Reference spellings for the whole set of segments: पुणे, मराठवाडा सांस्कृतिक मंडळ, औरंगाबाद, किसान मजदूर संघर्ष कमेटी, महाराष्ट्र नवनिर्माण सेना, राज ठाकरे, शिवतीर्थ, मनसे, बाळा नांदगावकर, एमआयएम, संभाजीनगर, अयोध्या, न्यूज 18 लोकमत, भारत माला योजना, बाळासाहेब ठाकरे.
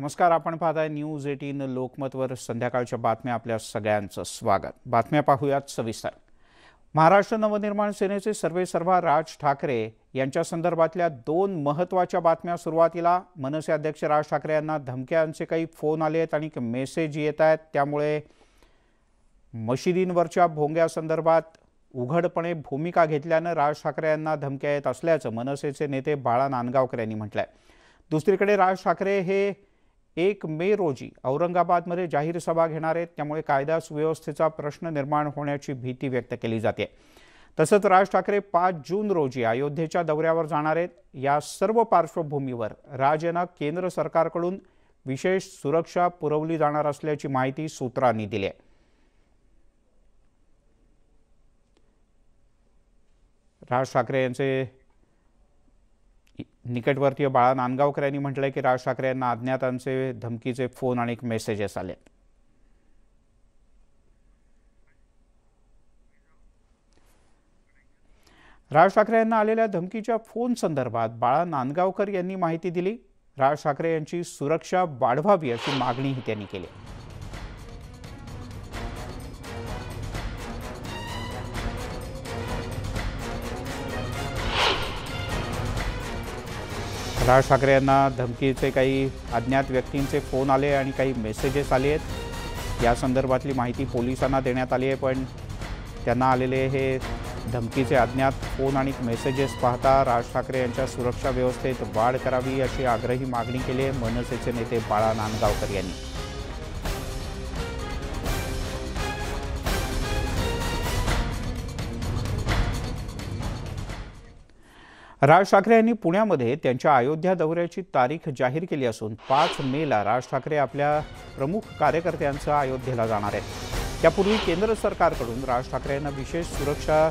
नमस्कार, आपण पाहताय न्यूज 18 लोकमतवर। संध्याकाळच्या बातम्या आपल्या सगळ्यांचं स्वागत। बातम्या पाहूयात सविस्तर। महाराष्ट्र नवनिर्माण सेनेचे सर्वेसर्वा राज ठाकरे यांच्या संदर्भातल्या दोन महत्त्वाच्या बातम्या सुरुवातीला। मनसे अध्यक्ष राज ठाकरे यांना धमक्यांचे काही फोन आले आहेत आणि मेसेज येत आहेत, त्यामुळे मशिदींवरच्या भोंग्या संदर्भात उघडपणे भूमिका घेतल्याने राज ठाकरे यांना धमक्या येत असल्याचं मनसेचे नेते बाळा नांदगावकर यांनी म्हटलंय। दुसरीकडे राज ठाकरे हे 1 मे रोजी औरंगाबादमध्ये जाहीर सभा घेणार आहेत, त्यामुळे कायदा सुव्यवस्थेचा प्रश्न निर्माण होण्याची भीती व्यक्त केली जाते। तसंच राज ठाकरे 5 जून रोजी अयोध्येच्या दौऱ्यावर जाणार आहेत। या सर्व पार्श्वभूमीवर राज यांना केंद्र सरकारकडून विशेष सुरक्षा पुरवली जाणार असल्याची माहिती सूत्रांनी दिली आहे। राज ठाकरे यांचे निकटवर्तीय बाळा नांदगावकर यांनी म्हटलंय की राज ठाकरे यांना अज्ञातांचे धमकीचे फोन आणि मेसेजेस आले। राज ठाकरे यांना आलेल्या धमकीच्या फोन संदर्भात बाळा नांदगावकर यांनी माहिती दिली। राज ठाकरे यांची सुरक्षा वाढवावी अशी मागणीही त्यांनी केली। राज ठाकरे यांना धमकीचे काही अज्ञात व्यक्तींचे फोन आले आणि काही मेसेजेस आले आहेत। या संदर्भातली माहिती पोलिसांना देण्यात आली आहे, पण त्यांना आलेले हे धमकीचे अज्ञात फोन आणि मेसेजेस पाहता राज ठाकरे यांच्या सुरक्षा व्यवस्थेत वाढ करावी अशी आग्रही मागणी केली आहे मनसेचे नेते बाळा नांदगावकर यांनी। राज ठाकरे यांनी पुण्यामध्ये त्यांच्या अयोध्या दौऱ्याची तारीख जाहीर केली असून 5 मेला राज ठाकरे आपल्या प्रमुख कार्यकर्त्यांसह अयोध्येला जाणार आहेत। त्यापूर्वी केंद्र सरकारकडून राज ठाकरे यांना विशेष सुरक्षा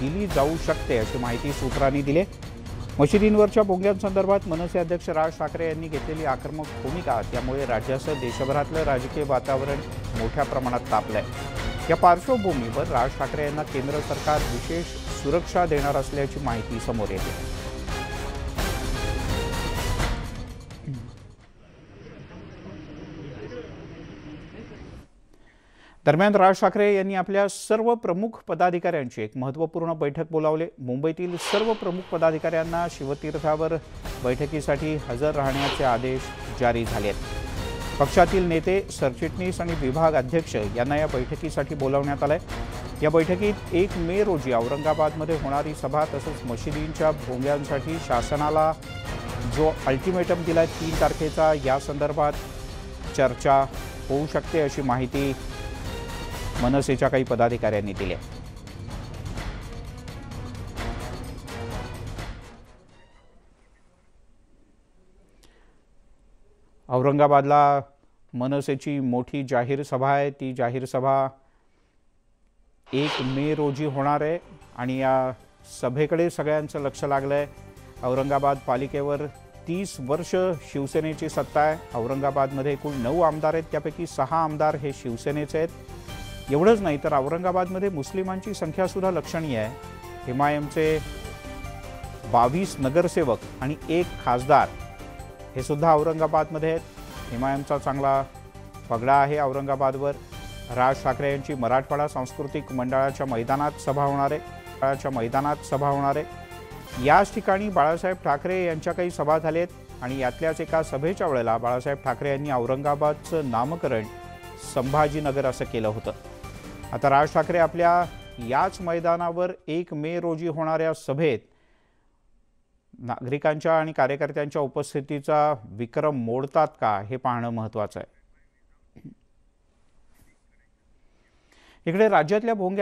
दिली जाऊ शकते अशी माहिती सूत्रांनी दिली आहे। मशिदींवरच्या भोंग्यांसंदर्भात मनसे अध्यक्ष राज ठाकरे यांनी घेतलेली आक्रमक भूमिका त्यामुळे राज्यासह देशभरातलं राजकीय वातावरण मोठ्या प्रमाणात तापलं आहे। या पार्श्वभूमीवर राज ठाकरे यांना केंद्र सरकार विशेष सुरक्षा देणार असल्याची माहिती समोर येते। दरम्यान राज ठाकरे यांनी आपल्या सर्व प्रमुख पदाधिकाऱ्यांची एक महत्त्वपूर्ण बैठक बोलावली। मुंबईतील सर्व प्रमुख पदाधिकाऱ्यांना शिवतीर्थावर बैठकीसाठी हजर राहण्याचे आदेश जारी झाले आहेत। पक्षातील नेते, सरचिटणीस आणि विभाग अध्यक्ष यांना या बैठकीसाठी बोलावण्यात आलं आहे। या बैठकीत 1 मे रोजी औरंगाबादमध्ये होणारी सभा तसंच मशिदींच्या भोंग्यांसाठी शासनाला जो अल्टिमेटम दिला 3 तारखेचा या संदर्भात चर्चा होऊ शकते अशी माहिती मनसेच्या काही पदाधिकाऱ्यांनी दिली आहे। औरंगाबादला मनसेची मोठी जाहीर सभा आहे, ती जाहीर सभा 1 मे रोजी होणार आहे आणि या सभेकडे सगळ्यांचं लक्ष लागलं आहे। औरंगाबाद पालिकेवर 30 वर्ष शिवसेनेची सत्ता आहे। औरंगाबादमध्ये एकूण 9 आमदार आहेत, त्यापैकी 6 आमदार हे शिवसेनेचे आहेत। एवढंच नाही तर औरंगाबादमध्ये मुस्लिमांची संख्यासुद्धा लक्षणीय आहे। एमआयएमचे 22 नगरसेवक आणि 1 खासदार हे सुद्धा औरंगाबादमध्ये आहेत। एमआयएमचा चांगला पगडा आहे औरंगाबादवर। राज ठाकरे यांची मराठवाडा सांस्कृतिक मंडळाच्या मैदानात सभा होणार आहे, याच ठिकाणी बाळासाहेब ठाकरे यांच्या काही सभा झाल्यात आणि यातल्याच एका सभेच्या वेळेला बाळासाहेब ठाकरे यांनी औरंगाबादचं नामकरण संभाजीनगर असं केलं होतं। आता राज ठाकरे आपल्या याच मैदानावर 1 मे रोजी होणाऱ्या सभेत नागरिकांच्या आणि कार्यकर्त्यांच्या उपस्थितीचा विक्रम मोडतात का हे पाहणं महत्त्वाचं आहे। इकडे राज्यातल्या भोंग्या